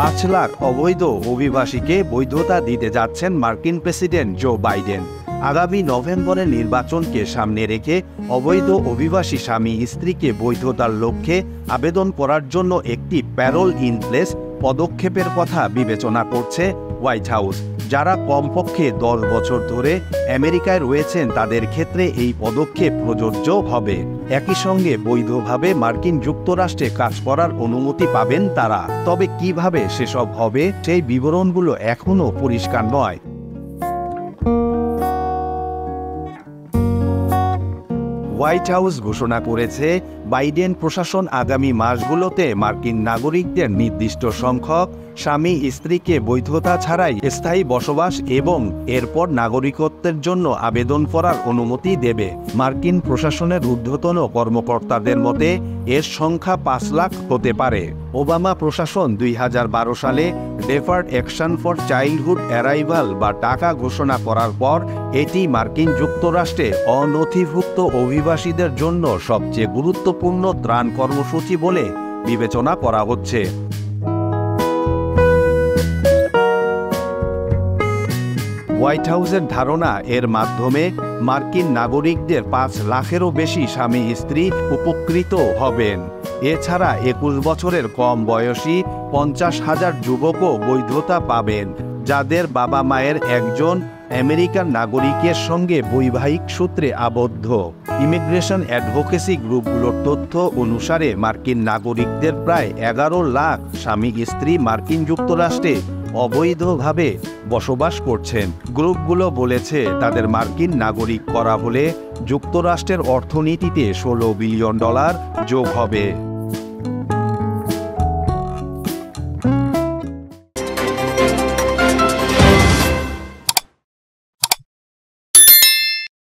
5 লাখ অবৈধ অভিবাসীকে বৈধতা দিতে যাচ্ছেন মার্কিন প্রেসিডেন্ট জো বাইডেন। আগামী নভেম্বরের নির্বাচনকে সামনে রেখে অবৈধ অভিবাসী স্বামী স্ত্রীকে বৈধতার লক্ষ্যে আবেদন করার জন্য একটি প্যারোল ইন প্লেস পদক্ষেপের কথা বিবেচনা করছে হোয়াইট হাউস। যারা কমপক্ষে 10 বছর ধরে আমেরিকায় রয়েছেন তাদের ক্ষেত্রে এই পদক্ষেপ প্রযোজ্য হবে। একই সঙ্গে বৈধভাবে মার্কিন যুক্তরাষ্ট্রে কাজ করার অনুমতি পাবেন তারা। তবে কিভাবে সেসব হবে সেই বিবরণগুলো এখনও পরিষ্কার নয়। হোয়াইট হাউস ঘোষণা করেছে, বাইডেন প্রশাসন আগামী মাসগুলোতে মার্কিন নাগরিকদের নির্দিষ্ট সংখ্যক স্বামী স্ত্রীকে বৈধতা ছাড়াই স্থায়ী বসবাস এবং এরপর নাগরিকত্বের জন্য আবেদন করার অনুমতি দেবে। মার্কিন প্রশাসনের ঊর্ধ্বতন কর্মকর্তাদের মতে এর সংখ্যা 5 লাখ হতে পারে। ওবামা প্রশাসন 2012 সালে deferred action for childhood arrival বা টাকা ঘোষণা করার পর এটি মার্কিন যুক্তরাষ্ট্রে অনথিভুক্ত অভিবাসীদের জন্য সবচেয়ে গুরুত্বপূর্ণ ত্রাণ কর্মসূচি বলে বিবেচনা করা হচ্ছে। হোয়াইট হাউসের ধারণা, এর মাধ্যমে মার্কিন নাগরিকদের 5 লাখেরও বেশি স্বামী স্ত্রী উপকৃত হবেন। এছাড়া 21 বছরের কম বয়সী 50,000 যুবকও বৈধতা পাবেন, যাদের বাবা মায়ের একজন আমেরিকান নাগরিকের সঙ্গে বৈবাহিক সূত্রে আবদ্ধ। ইমিগ্রেশন অ্যাডভোকেসি গ্রুপগুলোর তথ্য অনুসারে মার্কিন নাগরিকদের প্রায় 11 লাখ স্বামী স্ত্রী মার্কিন যুক্তরাষ্ট্রে অবৈধভাবে বসবাস করছেন। গ্রুপগুলো বলেছে, তাদের মার্কিন নাগরিক করা হলে যুক্তরাষ্ট্রের অর্থনীতিতে $16 বিলিয়ন যোগ হবে।